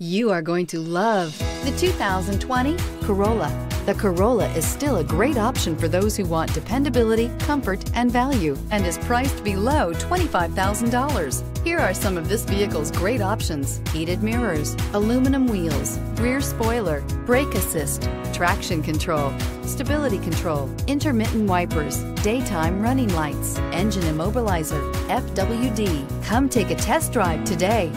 You are going to love the 2020 Corolla. The Corolla is still a great option for those who want dependability, comfort, and value, and is priced below $25,000. Here are some of this vehicle's great options: heated mirrors, aluminum wheels, rear spoiler, brake assist, traction control, stability control, intermittent wipers, daytime running lights, engine immobilizer, FWD. Come take a test drive today.